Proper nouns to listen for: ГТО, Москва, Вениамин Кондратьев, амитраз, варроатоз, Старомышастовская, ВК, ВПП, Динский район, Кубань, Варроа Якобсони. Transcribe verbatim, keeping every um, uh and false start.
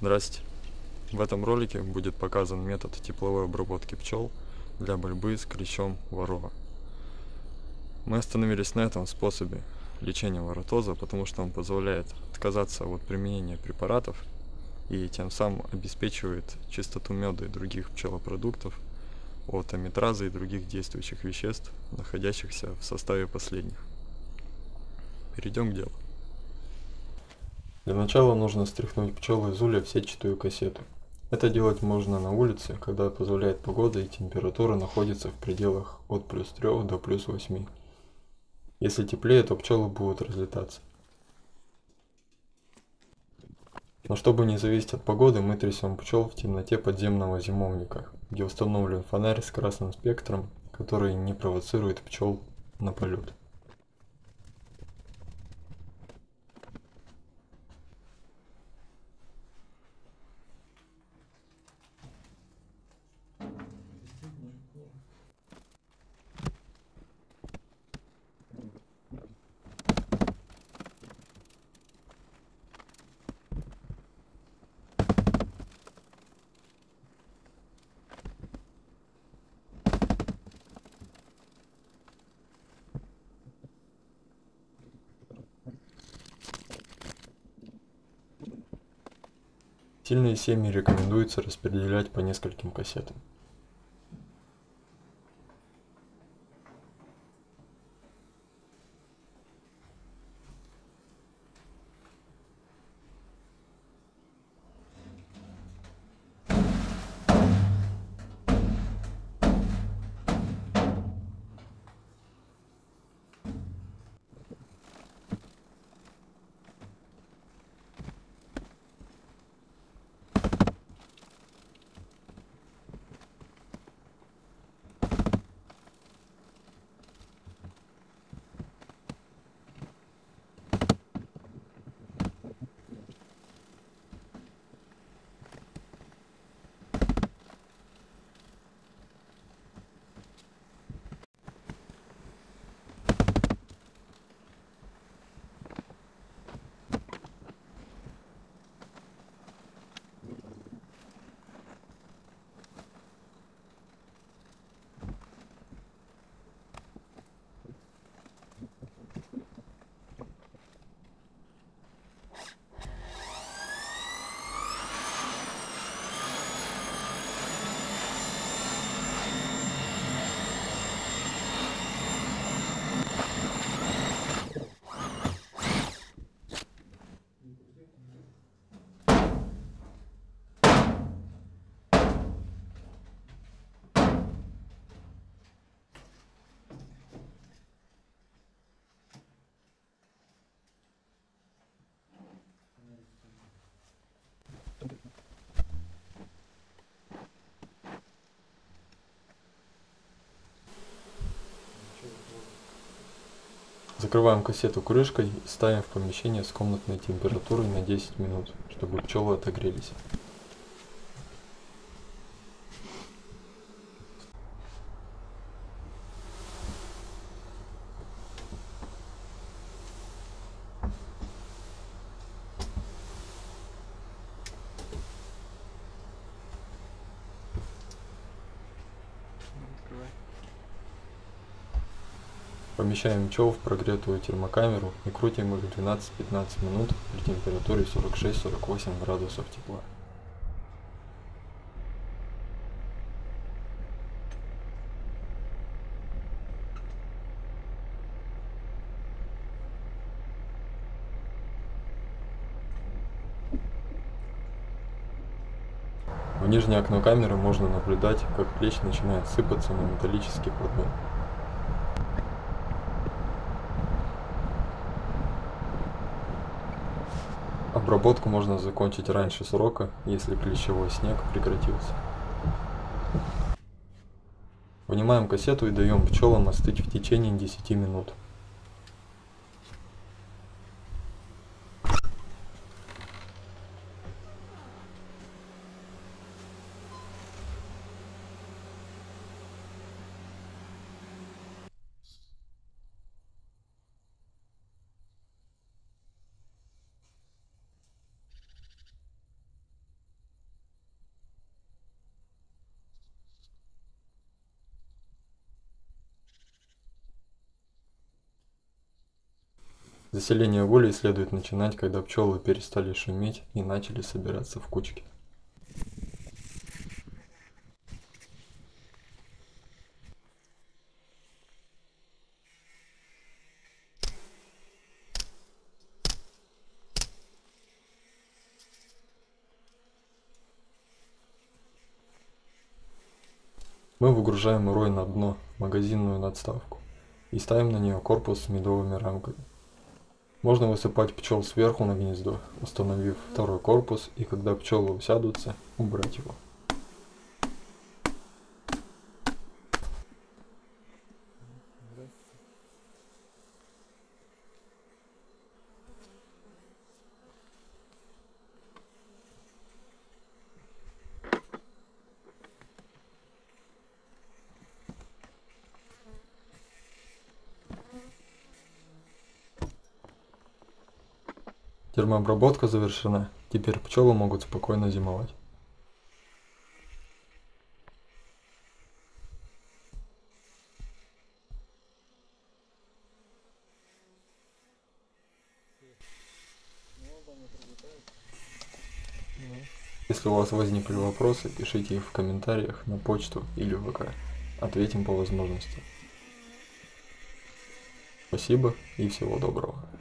Здрасте! В этом ролике будет показан метод тепловой обработки пчел для борьбы с клещом варроа. Мы остановились на этом способе лечения варроатоза, потому что он позволяет отказаться от применения препаратов и тем самым обеспечивает чистоту меда и других пчелопродуктов от амитраза и других действующих веществ, находящихся в составе последних. Перейдем к делу. Для начала нужно стряхнуть пчел из улья в сетчатую кассету. Это делать можно на улице, когда позволяет погода и температура находится в пределах от плюс трёх до плюс восьми. Если теплее, то пчелы будут разлетаться. Но чтобы не зависеть от погоды, мы трясем пчел в темноте подземного зимовника, где установлен фонарь с красным спектром, который не провоцирует пчел на полет. Сильные семьи рекомендуется распределять по нескольким кассетам. Закрываем кассету крышкой и ставим в помещение с комнатной температурой на десять минут, чтобы пчелы отогрелись. Помещаем пчел в прогретую термокамеру и крутим их двенадцать-пятнадцать минут при температуре сорок шесть — сорок восемь градусов тепла. В нижнее окно камеры можно наблюдать, как клещ начинает сыпаться на металлический поддон. Обработку можно закончить раньше срока, если клещевой снег прекратился. Вынимаем кассету и даем пчелам остыть в течение десяти минут. Заселение улей следует начинать, когда пчелы перестали шуметь и начали собираться в кучки. Мы выгружаем урой на дно, магазинную надставку, и ставим на нее корпус с медовыми рамками. Можно высыпать пчел сверху на гнездо, установив второй корпус, и когда пчелы усядутся, убрать его. Термообработка завершена, теперь пчелы могут спокойно зимовать. Если у вас возникли вопросы, пишите их в комментариях, на почту или в ВК. Ответим по возможности. Спасибо и всего доброго.